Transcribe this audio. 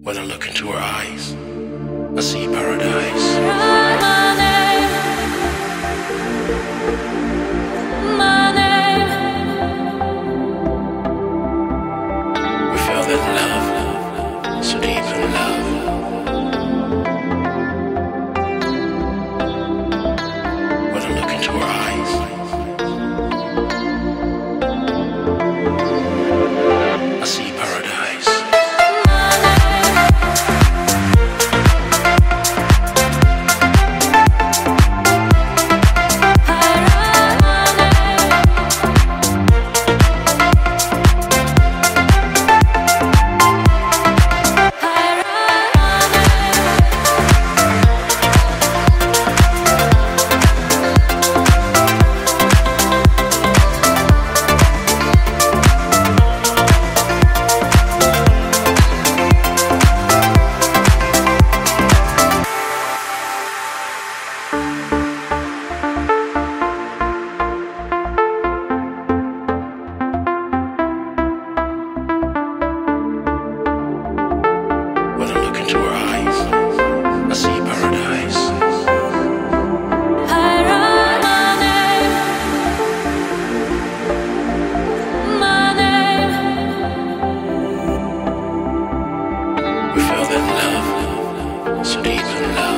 When I look into her eyes, I see paradise. My name. We fell in love, so deep in love. So deep in love.